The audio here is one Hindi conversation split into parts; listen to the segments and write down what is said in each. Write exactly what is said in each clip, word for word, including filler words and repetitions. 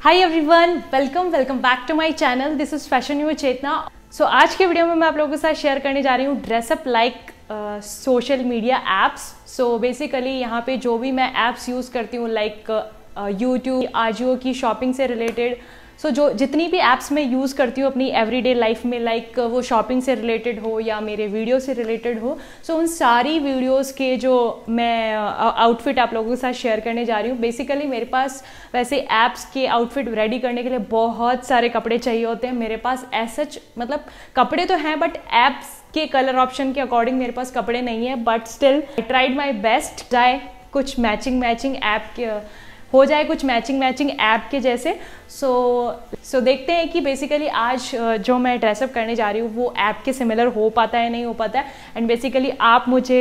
Hi everyone, welcome welcome back to my channel. This is fashion you Chetna. So आज के वीडियो में मैं आप लोगों के साथ शेयर करने जा रही हूँ dress up like social media apps. So basically यहाँ पे जो भी मैं एप्स यूज़ करती हूँ लाइक यूट्यूब, आजियो की शॉपिंग से रिलेटेड, सो so, जो जितनी भी ऐप्स मैं यूज़ करती हूँ अपनी एवरीडे लाइफ में, लाइक like, वो शॉपिंग से रिलेटेड हो या मेरे वीडियो से रिलेटेड हो, सो so, उन सारी वीडियोस के जो मैं आउटफिट आप लोगों के साथ शेयर करने जा रही हूँ। बेसिकली मेरे पास वैसे ऐप्स के आउटफिट रेडी करने के लिए बहुत सारे कपड़े चाहिए होते हैं। मेरे पास ऐसा मतलब कपड़े तो हैं बट ऐप्स के कलर ऑप्शन के अकॉर्डिंग मेरे पास कपड़े नहीं है, but still I tried my best जाए कुछ मैचिंग मैचिंग ऐप के हो जाए कुछ मैचिंग मैचिंग ऐप के जैसे। सो so, सो so देखते हैं कि बेसिकली आज जो मैं ड्रेसअप करने जा रही हूँ वो ऐप के सिमिलर हो पाता है नहीं हो पाता है। एंड बेसिकली आप मुझे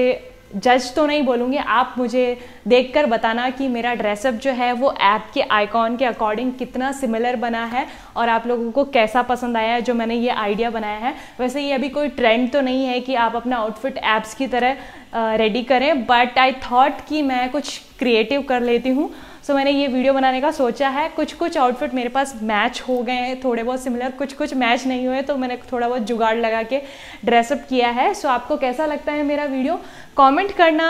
जज तो नहीं बोलूँगी, आप मुझे देखकर बताना कि मेरा ड्रेसअप जो है वो ऐप के आइकॉन के अकॉर्डिंग कितना सिमिलर बना है और आप लोगों को कैसा पसंद आया है जो मैंने ये आइडिया बनाया है। वैसे ये अभी कोई ट्रेंड तो नहीं है कि आप अपना आउटफिट ऐप्स की तरह रेडी करें, बट आई थॉट कि मैं कुछ क्रिएटिव कर लेती हूँ। सो so, मैंने ये वीडियो बनाने का सोचा है। कुछ कुछ आउटफिट मेरे पास मैच हो गए हैं, थोड़े बहुत सिमिलर, कुछ कुछ मैच नहीं हुए, तो मैंने थोड़ा बहुत जुगाड़ लगा के ड्रेसअप किया है। सो so, आपको कैसा लगता है मेरा वीडियो, कमेंट करना,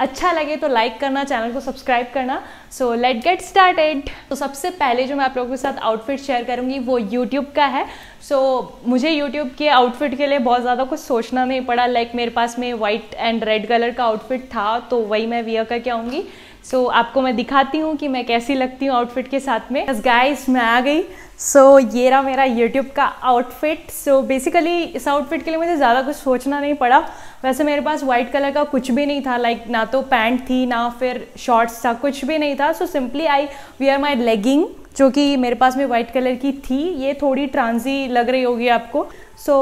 अच्छा लगे तो लाइक करना, चैनल को सब्सक्राइब करना। So let get started. तो सबसे पहले जो मैं आप लोगों के साथ आउटफिट शेयर करूंगी वो यूट्यूब का है। सो so, मुझे यूट्यूब के आउटफिट के लिए बहुत ज़्यादा कुछ सोचना नहीं पड़ा। लाइक like, मेरे पास में वाइट एंड रेड कलर का आउटफिट था तो वही मैं वियर करके आऊँगी। सो so, आपको मैं दिखाती हूँ कि मैं कैसी लगती हूँ आउटफिट के साथ में। यस गाइस, मैं आ गई। सो so, ये रहा मेरा यूट्यूब का आउटफिट। सो बेसिकली इस आउटफिट के लिए मुझे ज़्यादा कुछ सोचना नहीं पड़ा। वैसे मेरे पास वाइट कलर का कुछ भी नहीं था, लाइक like, ना तो पैंट थी ना फिर शॉर्ट्स था, कुछ भी नहीं था। So simply I wear my legging जो कि मेरे पास में वाइट कलर की थी। ये थोड़ी ट्रांजी लग रही होगी आपको, सो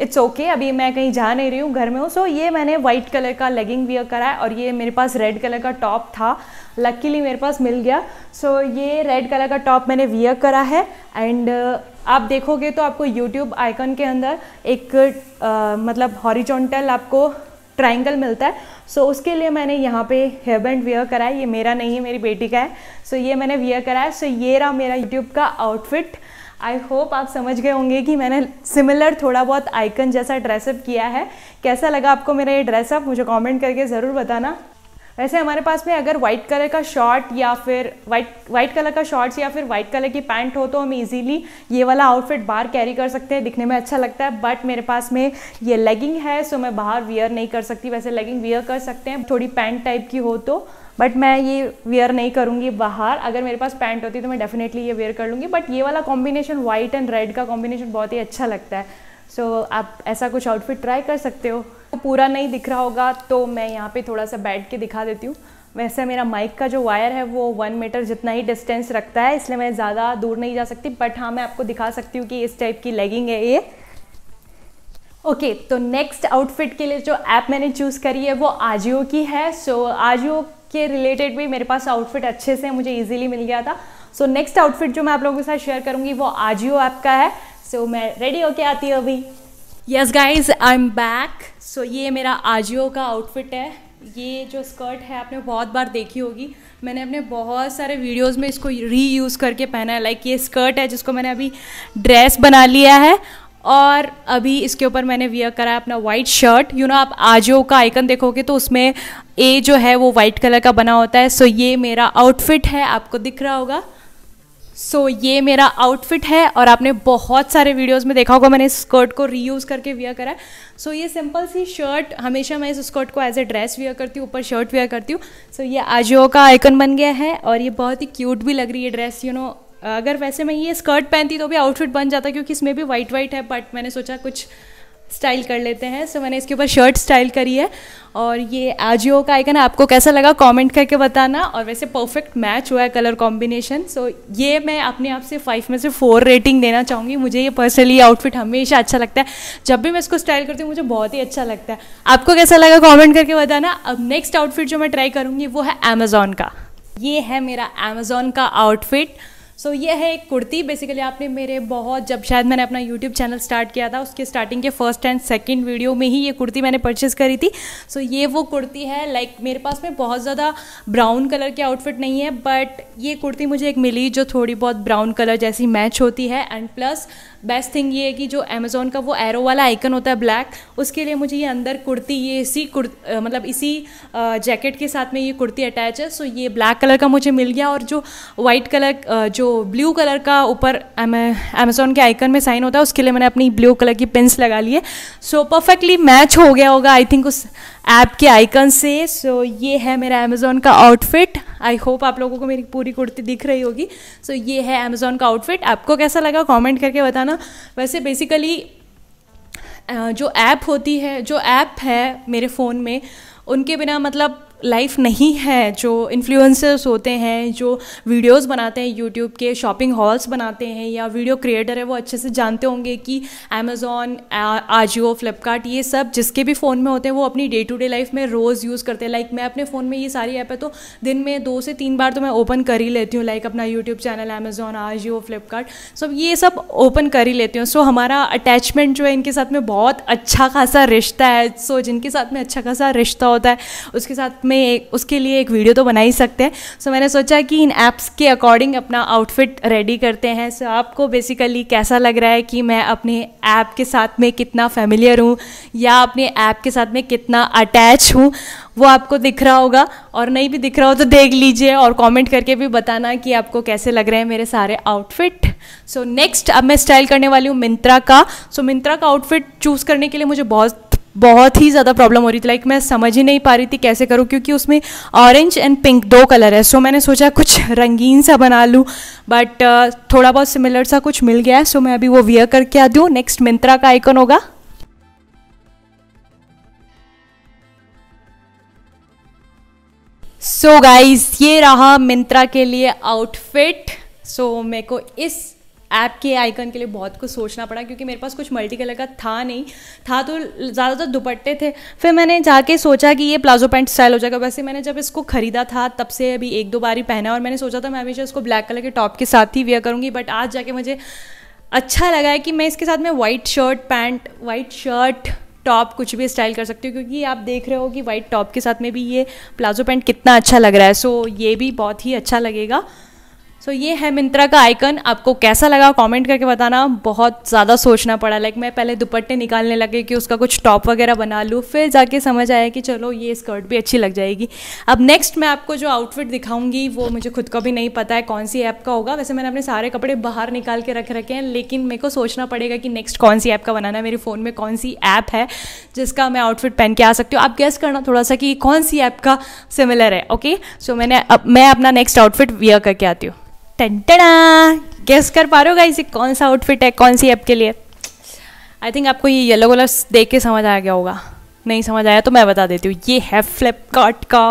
इट्स ओके, अभी मैं कहीं जा नहीं रही हूँ, घर में हूँ। सो so, ये मैंने वाइट कलर का लेगिंग वियर करा है और ये मेरे पास रेड कलर का टॉप था, लकीली मेरे पास मिल गया। सो so, ये रेड कलर का टॉप मैंने वियर करा है। एंड आप देखोगे तो आपको यूट्यूब आइकन के अंदर एक आ, मतलब हॉरिजॉन्टल आपको ट्राइंगल मिलता है। सो so, उसके लिए मैंने यहाँ पे हेयर बैंड वियर करा है। ये मेरा नहीं है, मेरी बेटी का है। सो so, ये मैंने वियर करा है। सो so, ये रहा मेरा यूट्यूब का आउटफिट। आई होप आप समझ गए होंगे कि मैंने सिमिलर थोड़ा बहुत आइकन जैसा ड्रेसअप किया है। कैसा लगा आपको मेरा ये ड्रेसअप, मुझे कमेंट करके ज़रूर बताना। वैसे हमारे पास में अगर वाइट कलर का शॉर्ट या फिर वाइट वाइट कलर का शॉर्ट्स या फिर वाइट कलर की पैंट हो तो हम इजीली ये वाला आउटफिट बाहर कैरी कर सकते हैं, दिखने में अच्छा लगता है। बट मेरे पास में ये लेगिंग है सो मैं बाहर वियर नहीं कर सकती। वैसे लेगिंग वियर कर सकते हैं थोड़ी पैंट टाइप की हो तो, बट मैं ये वेयर नहीं करूँगी बाहर। अगर मेरे पास पैंट होती तो मैं डेफिनेटली ये वेयर कर लूँगी, बट ये वाला कॉम्बिनेशन वाइट एंड रेड का कॉम्बिनेशन बहुत ही अच्छा लगता है। सो so, आप ऐसा कुछ आउटफिट ट्राई कर सकते हो। पूरा नहीं दिख रहा होगा तो मैं यहाँ पे थोड़ा सा बैठ के दिखा देती हूँ। वैसे मेरा माइक का जो वायर है वो वन मीटर जितना ही डिस्टेंस रखता है, इसलिए मैं ज़्यादा दूर नहीं जा सकती, बट हाँ मैं आपको दिखा सकती हूँ कि इस टाइप की लेगिंग है ये। ओके okay, तो नेक्स्ट आउटफिट के लिए जो ऐप मैंने चूज़ करी है वो आजियो की है। सो so, आजियो के रिलेटेड भी मेरे पास आउटफिट अच्छे से मुझे इजीली मिल गया था। सो नेक्स्ट आउटफिट जो मैं आप लोगों के साथ शेयर करूंगी वो आजियो ऐप का है। सो so, मैं रेडी होके आती हूँ अभी। Yes guys, I am back. So ये मेरा आजियो का आउटफिट है। ये जो स्कर्ट है आपने बहुत बार देखी होगी, मैंने अपने बहुत सारे वीडियोस में इसको रीयूज़ करके पहना है। लाइक like, ये स्कर्ट है जिसको मैंने अभी ड्रेस बना लिया है और अभी इसके ऊपर मैंने वियर करा है अपना वाइट शर्ट। यू नो आप आजियो का आइकन देखोगे तो उसमें ए जो है वो वाइट कलर का बना होता है। सो so, ये मेरा आउटफिट है, आपको दिख रहा होगा। सो so, ये मेरा आउटफिट है और आपने बहुत सारे वीडियोस में देखा होगा मैंने इस स्कर्ट को रीयूज़ करके वियर करा है। सो so, ये सिंपल सी शर्ट, हमेशा मैं इस स्कर्ट को एज ए ड्रेस वियर करती हूँ, ऊपर शर्ट वियर करती हूँ। सो so, ये आजियो का आइकन बन गया है और ये बहुत ही क्यूट भी लग रही है dress. You you know know, अगर वैसे मैं ये स्कर्ट पहनती तो भी आउटफिट बन जाता क्योंकि इसमें भी वाइट वाइट है, बट मैंने सोचा कुछ स्टाइल कर लेते हैं। सो so, मैंने इसके ऊपर शर्ट स्टाइल करी है और ये आजियो का आइकन है। आपको कैसा लगा कमेंट करके बताना। और वैसे परफेक्ट मैच हुआ है कलर कॉम्बिनेशन। सो so, ये मैं अपने आप से फाइव में से फोर रेटिंग देना चाहूँगी। मुझे ये पर्सनली आउटफिट हमेशा अच्छा लगता है, जब भी मैं इसको स्टाइल करती हूँ मुझे बहुत ही अच्छा लगता है। आपको कैसा लगा कॉमेंट करके बताना। अब नेक्स्ट आउटफिट जो मैं ट्राई करूँगी वो है अमेज़ॉन का। ये है मेरा अमेज़ॉन का आउटफिट। सो so, ये है एक कुर्ती। बेसिकली आपने मेरे बहुत जब शायद मैंने अपना YouTube चैनल स्टार्ट किया था उसके स्टार्टिंग के फर्स्ट एंड सेकंड वीडियो में ही ये कुर्ती मैंने परचेज़ करी थी। सो so, ये वो कुर्ती है। लाइक like, मेरे पास में बहुत ज़्यादा ब्राउन कलर के आउटफिट नहीं है, बट ये कुर्ती मुझे एक मिली जो थोड़ी बहुत ब्राउन कलर जैसी मैच होती है। एंड प्लस बेस्ट थिंग ये है कि जो अमेज़ॉन का वो एरो वाला आइकन होता है ब्लैक, उसके लिए मुझे ये अंदर कुर्ती ये इसी कुर्ती मतलब इसी जैकेट के साथ में ये कुर्ती अटैच है। सो so, ये ब्लैक कलर का मुझे मिल गया। और जो वाइट कलर जो ब्लू कलर का ऊपर अमेज़ॉन के आइकन में साइन होता है उसके लिए मैंने अपनी ब्लू कलर की पिंस लगा ली है। सो परफेक्टली मैच हो गया होगा आई थिंक उस ऐप के आइकन से। सो so, ये है मेरा अमेज़ॉन का आउटफिट। आई होप आप लोगों को मेरी पूरी कुर्ती दिख रही होगी। सो so, ये है अमेज़ॉन का आउटफिट। आपको कैसा लगा कमेंट करके बताना। वैसे बेसिकली जो ऐप होती है जो ऐप है मेरे फ़ोन में उनके बिना मतलब लाइफ नहीं है। जो इन्फ्लुएंसर्स होते हैं, जो वीडियोस बनाते हैं यूट्यूब के, शॉपिंग हॉल्स बनाते हैं, या वीडियो क्रिएटर है, वो अच्छे से जानते होंगे कि अमेज़ॉन, आजियो, फ्लिपकार्ट ये सब जिसके भी फ़ोन में होते हैं वो अपनी डे टू डे लाइफ में रोज़ यूज़ करते हैं। लाइक मैं अपने फ़ोन में ये सारी ऐप है तो दिन में दो से तीन बार तो मैं ओपन कर ही लेती हूँ। लाइक अपना YouTube channel, Amazon, Ajio, Flipkart सब ये सब ओपन कर ही लेती हूँ। सो हमारा अटैचमेंट जो है इनके साथ में बहुत अच्छा खासा रिश्ता है। सो जिनके साथ में अच्छा खासा रिश्ता होता है उसके साथ में उसके लिए एक वीडियो तो बना ही सकते हैं। सो so, मैंने सोचा कि इन ऐप्स के अकॉर्डिंग अपना आउटफिट रेडी करते हैं। सो so, आपको बेसिकली कैसा लग रहा है कि मैं अपने ऐप के साथ में कितना फेमिलियर हूँ या अपने ऐप के साथ में कितना अटैच हूँ वो आपको दिख रहा होगा। और नहीं भी दिख रहा हो तो देख लीजिए और कमेंट करके भी बताना कि आपको कैसे लग रहे हैं मेरे सारे आउटफिट। सो नेक्स्ट अब मैं स्टाइल करने वाली हूँ मिंत्रा का। सो so, मिंत्रा का आउटफिट चूज़ करने के लिए मुझे बहुत बहुत ही ज़्यादा प्रॉब्लम हो रही थी। लाइक like, मैं समझ ही नहीं पा रही थी कैसे करूँ क्योंकि उसमें ऑरेंज एंड पिंक दो कलर है। सो so, मैंने सोचा कुछ रंगीन सा बना लूँ बट uh, थोड़ा बहुत सिमिलर सा कुछ मिल गया है। सो so, मैं अभी वो वियर करके आती हूँ। नेक्स्ट मिंत्रा का आइकन होगा। सो so, गाइज ये रहा मिंत्रा के लिए आउटफिट। सो so, मेरे को इस ऐप के आइकन के लिए बहुत कुछ सोचना पड़ा क्योंकि मेरे पास कुछ मल्टी कलर का था नहीं था तो ज़्यादातर दुपट्टे थे। फिर मैंने जाके सोचा कि ये प्लाजो पैंट स्टाइल हो जाएगा। वैसे मैंने जब इसको खरीदा था तब से अभी एक दो बार ही पहना और मैंने सोचा था मैं हमेशा इसको ब्लैक कलर के टॉप के साथ ही वेयर करूँगी। बट आज जाके मुझे अच्छा लगा है कि मैं इसके साथ में white shirt pant white shirt top कुछ भी स्टाइल कर सकती हूँ क्योंकि आप देख रहे हो कि वाइट टॉप के साथ में भी ये प्लाजो पैंट कितना अच्छा लग रहा है। सो ये भी बहुत ही अच्छा लगेगा। सो so, ये है मिंत्रा का आइकन। आपको कैसा लगा कमेंट करके बताना। बहुत ज़्यादा सोचना पड़ा। लाइक like, मैं पहले दुपट्टे निकालने लगे कि उसका कुछ टॉप वगैरह बना लूँ, फिर जाके समझ आया कि चलो ये स्कर्ट भी अच्छी लग जाएगी। अब नेक्स्ट मैं आपको जो आउटफिट दिखाऊंगी वो मुझे खुद को भी नहीं पता है कौन सी ऐप का होगा। वैसे मैंने अपने सारे कपड़े बाहर निकाल के रख रखे हैं लेकिन मेरे को सोचना पड़ेगा कि नेक्स्ट कौन सी ऐप का बनाना है, मेरे फ़ोन में कौन सी ऐप है जिसका मैं आउटफिट पहन के आ सकती हूँ। आप गेस करना थोड़ा सा कि कौन सी ऐप का सिमिलर है। ओके सो so, मैंने अब मैं अपना नेक्स्ट आउटफिट वियर करके आती हूँ। टंटना गेस कर पा रहे हो गाइस कौन सा आउटफिट है कौन सी ऐप के लिए? आई थिंक आपको ये येलो कलर देख के समझ आ गया होगा। नहीं समझ आया तो मैं बता देती हूँ, ये है फ्लिपकार्ट का।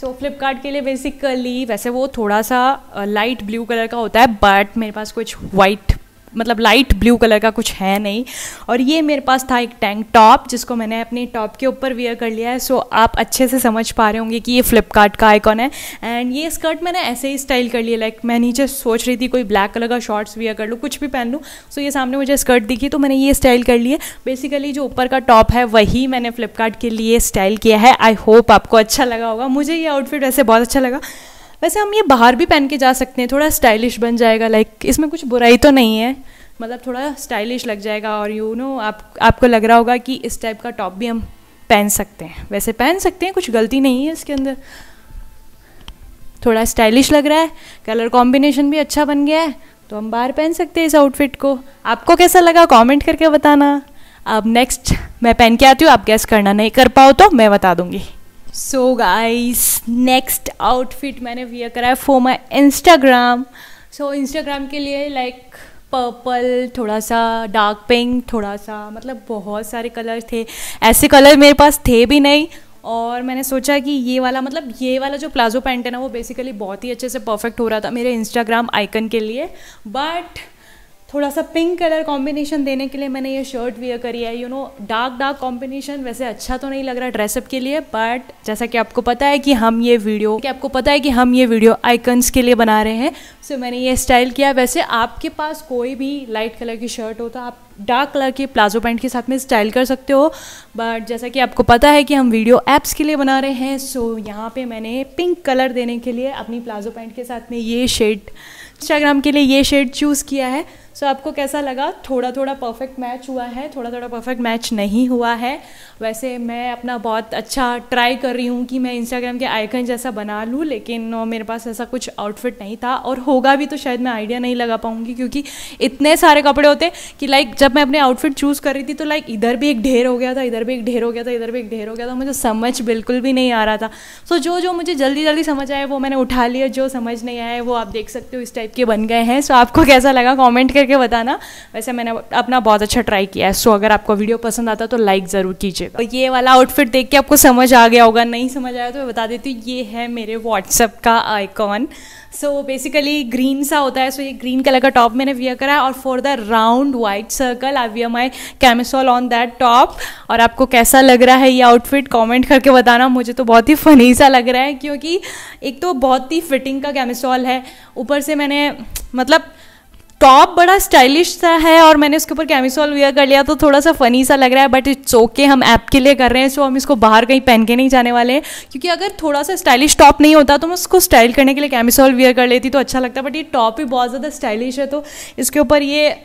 सो so, फ्लिपकार्ट के लिए बेसिकली वैसे वो थोड़ा सा लाइट ब्लू कलर का होता है बट मेरे पास कुछ वाइट मतलब लाइट ब्लू कलर का कुछ है नहीं और ये मेरे पास था एक टैंक टॉप जिसको मैंने अपने टॉप के ऊपर वेयर कर लिया है। सो so, आप अच्छे से समझ पा रहे होंगे कि ये फ्लिपकार्ट का आइकॉन है। एंड ये स्कर्ट मैंने ऐसे ही स्टाइल कर लिया। लाइक like, मैं नीचे सोच रही थी कोई ब्लैक कलर का शॉर्ट्स वेयर कर लूँ, कुछ भी पहन लूँ। सो so, ये सामने मुझे स्कर्ट दिखी तो मैंने ये स्टाइल कर लिया। बेसिकली जो ऊपर का टॉप है वही मैंने फ्लिपकार्ट के लिए स्टाइल किया है। आई होप आपको अच्छा लगा होगा। मुझे ये आउटफिट वैसे बहुत अच्छा लगा। वैसे हम ये बाहर भी पहन के जा सकते हैं, थोड़ा स्टाइलिश बन जाएगा। लाइक like, इसमें कुछ बुराई तो नहीं है, मतलब थोड़ा स्टाइलिश लग जाएगा। और यू you नो know, आप आपको लग रहा होगा कि इस टाइप का टॉप भी हम पहन सकते हैं। वैसे पहन सकते हैं, कुछ गलती नहीं है इसके अंदर। थोड़ा स्टाइलिश लग रहा है, कलर कॉम्बिनेशन भी अच्छा बन गया है तो हम बाहर पहन सकते हैं इस आउटफिट को। आपको कैसा लगा कॉमेंट करके बताना। अब नेक्स्ट मैं पहन के आती हूँ, आप गैस करना नहीं कर पाओ तो मैं बता दूँगी। सो गाइस नेक्स्ट आउटफिट मैंने वियर करा है for my Instagram. So Instagram के लिए लाइक like, पर्पल, थोड़ा सा डार्क पिंक, थोड़ा सा मतलब बहुत सारे कलर थे। ऐसे कलर मेरे पास थे भी नहीं और मैंने सोचा कि ये वाला मतलब ये वाला जो प्लाजो पैंट है ना वो बेसिकली बहुत ही अच्छे से परफेक्ट हो रहा था मेरे इंस्टाग्राम आइकन के लिए। बट थोड़ा सा पिंक कलर कॉम्बिनेशन देने के लिए मैंने ये शर्ट वियर करी है. You know dark dark combination वैसे अच्छा तो नहीं लग रहा ड्रेसअप के लिए, बट जैसा कि आपको पता है कि हम ये वीडियो कि आपको पता है कि हम ये वीडियो आइकन्स के लिए बना रहे हैं, सो so, मैंने ये स्टाइल किया. वैसे आपके पास कोई भी लाइट कलर की शर्ट हो तो आप डार्क कलर के प्लाजो पैंट के साथ में स्टाइल कर सकते हो, बट जैसा कि आपको पता है कि हम वीडियो ऐप्स के लिए बना रहे हैं, सो so, यहाँ पे मैंने पिंक कलर देने के लिए अपनी प्लाजो पैंट के साथ में ये शेड इंस्टाग्राम के लिए ये शेड चूज़ किया है. सो so, आपको कैसा लगा? थोड़ा थोड़ा परफेक्ट मैच हुआ है, थोड़ा थोड़ा परफेक्ट मैच नहीं हुआ है. वैसे मैं अपना बहुत अच्छा ट्राई कर रही हूँ कि मैं इंस्टाग्राम के आइकन जैसा बना लूँ, लेकिन मेरे पास ऐसा कुछ आउटफिट नहीं था, और होगा भी तो शायद मैं आइडिया नहीं लगा पाऊँगी क्योंकि इतने सारे कपड़े होते कि लाइक जब मैं अपने आउटफिट चूज़ कर रही थी तो लाइक इधर भी एक ढेर हो गया था, इधर भी एक ढेर हो गया था, इधर भी एक ढेर हो गया था, मुझे समझ बिल्कुल भी नहीं आ रहा था. सो so, जो जो मुझे जल्दी जल्दी समझ आया वो मैंने उठा लिया, जो समझ नहीं आया वो आप देख सकते हो इस टाइप के बन गए हैं. सो so, आपको कैसा लगा कॉमेंट के बताना. वैसे मैंने अपना बहुत अच्छा ट्राई किया है, सो अगर आपको वीडियो पसंद आता तो लाइक जरूर कीजिएगा. और ये वाला आउटफिट देख के आपको समझ आ गया होगा, नहीं समझ आया तो मैं बता देती हूँ, ये है मेरे व्हाट्सएप का आइकॉन. सो बेसिकली ग्रीन सा होता है, सो so, ये ग्रीन कलर का टॉप मैंने वियर करा है, और for the round white circle I wear my camisole on that top. और आपको कैसा लग रहा है ये आउटफिट कॉमेंट करके बताना. मुझे तो बहुत ही फनी सा लग रहा है क्योंकि एक तो बहुत ही फिटिंग का कैमिसोल है, ऊपर से मैंने मतलब टॉप बड़ा स्टाइलिश सा है और मैंने उसके ऊपर कैमिसोल वियर कर लिया, तो थोड़ा सा फनी सा लग रहा है, बट इट्स ओके. हम ऐप के लिए कर रहे हैं, सो हम इसको बाहर कहीं पहन के नहीं जाने वाले हैं, क्योंकि अगर थोड़ा सा स्टाइलिश टॉप नहीं होता तो मैं उसको स्टाइल करने के लिए कैमिसोल वियर कर लेती तो अच्छा लगता, बट ये टॉप ही बहुत ज़्यादा स्टाइलिश है, तो इसके ऊपर ये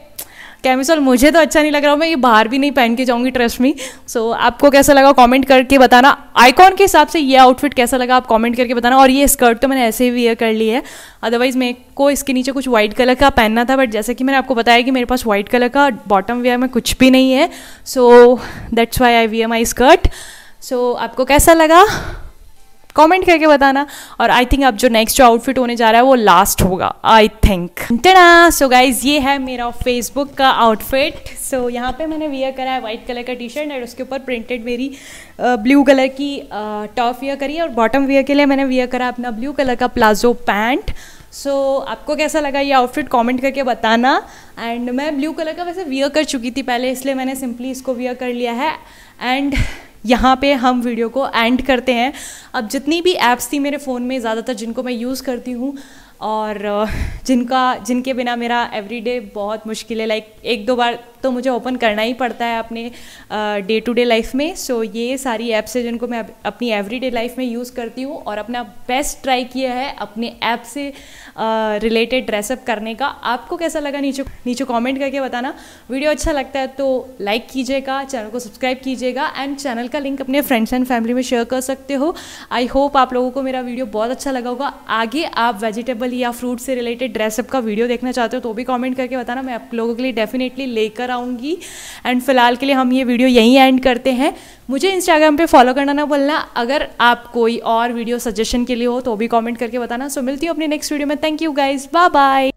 कैमिसोल मुझे तो अच्छा नहीं लग रहा हूँ, मैं ये बाहर भी नहीं पहन के जाऊँगी, ट्रस्ट मी. सो आपको कैसा लगा कमेंट करके बताना. आइकॉन के हिसाब से ये आउटफिट कैसा लगा आप कमेंट करके बताना. और ये स्कर्ट तो मैंने ऐसे ही वियर कर ली है, अदरवाइज मेरे को इसके नीचे कुछ वाइट कलर का पहनना था, बट जैसे कि मैंने आपको बताया कि मेरे पास वाइट कलर का बॉटम वेयर में कुछ भी नहीं है, so that's why I wear my skirt. So आपको कैसा लगा कमेंट करके बताना. और आई थिंक अब जो नेक्स्ट जो आउटफिट होने जा रहा है वो लास्ट होगा आई थिंक. टा सो गाइज ये है मेरा फेसबुक का आउटफिट. सो so, यहाँ पे मैंने वियर करा है वाइट कलर का टी शर्ट और उसके ऊपर प्रिंटेड मेरी ब्लू कलर की टॉप वियर करी है, और बॉटम वियर के लिए मैंने वियर करा अपना ब्लू कलर का प्लाजो पैंट. सो so, आपको कैसा लगा ये आउटफिट कमेंट करके बताना. एंड मैं ब्लू कलर का वैसे वियर कर चुकी थी पहले, इसलिए मैंने सिंपली इसको वियर कर लिया है. एंड यहाँ पे हम वीडियो को एंड करते हैं. अब जितनी भी ऐप्स थी मेरे फ़ोन में, ज़्यादातर जिनको मैं यूज़ करती हूँ और जिनका जिनके बिना मेरा एवरीडे बहुत मुश्किल है, लाइक एक दो बार तो मुझे ओपन करना ही पड़ता है अपने डे टू डे लाइफ में. सो so, ये सारी ऐप्स है जिनको मैं अपनी एवरीडे लाइफ में यूज़ करती हूँ, और अपना बेस्ट ट्राई किया है अपने ऐप से रिलेटेड ड्रेसअप करने का. आपको कैसा लगा नीचे नीचे कमेंट करके बताना. वीडियो अच्छा लगता है तो लाइक कीजिएगा, चैनल को सब्सक्राइब कीजिएगा, एंड चैनल का लिंक अपने फ्रेंड्स एंड फैमिली में शेयर कर सकते हो. आई होप आप लोगों को मेरा वीडियो बहुत अच्छा लगा होगा. आगे आप वेजिटेबल या फ्रूट से रिलेटेड ड्रेसअप का वीडियो देखना चाहते हो तो भी कॉमेंट करके बताना, मैं आप लोगों के लिए डेफिनेटली लेकर आऊँगी. एंड फिलहाल के लिए हम ये वीडियो यहीं एंड करते हैं. मुझे इंस्टाग्राम पे फॉलो करना ना भूलना. अगर आप कोई और वीडियो सजेशन के लिए हो तो भी कमेंट करके बताना. सो मिलती हूँ अपने नेक्स्ट वीडियो में. Thank you guys, bye bye.